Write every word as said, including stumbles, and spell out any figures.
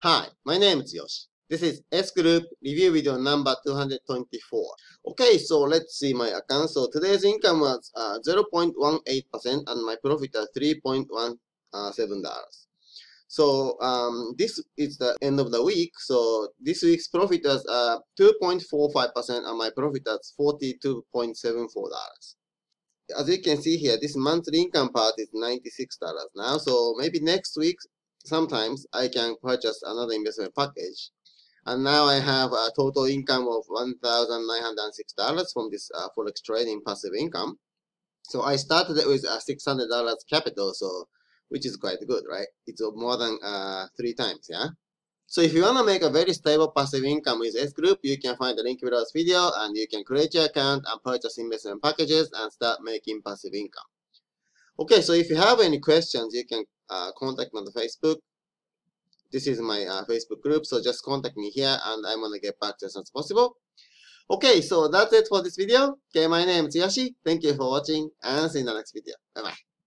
Hi, my name is Yoshi. This is S Group review video number two hundred twenty-four. Okay, so let's see my account. So today's income was uh, zero point one eight percent and my profit was three point one seven dollars. So um, this is the end of the week. So this week's profit was uh, two point four five percent and my profit was forty-two point seven four dollars. As you can see here, this monthly income part is ninety-six dollars now. So maybe next week, sometimes I can purchase another investment package. And now I have a total income of one thousand nine hundred six dollars from this uh, forex trading passive income. So I started with a six hundred dollars capital, so which is quite good, right? It's more than uh, three times, yeah? So if you want to make a very stable passive income with S Group, you can find the link below this video and you can create your account and purchase investment packages and start making passive income. Okay, so if you have any questions, you can uh, contact me on the Facebook. This is my uh, Facebook group, so just contact me here and I'm going to get back to you as soon as possible. Okay, so that's it for this video. Okay, my name is Yoshi. Thank you for watching and see you in the next video. Bye-bye.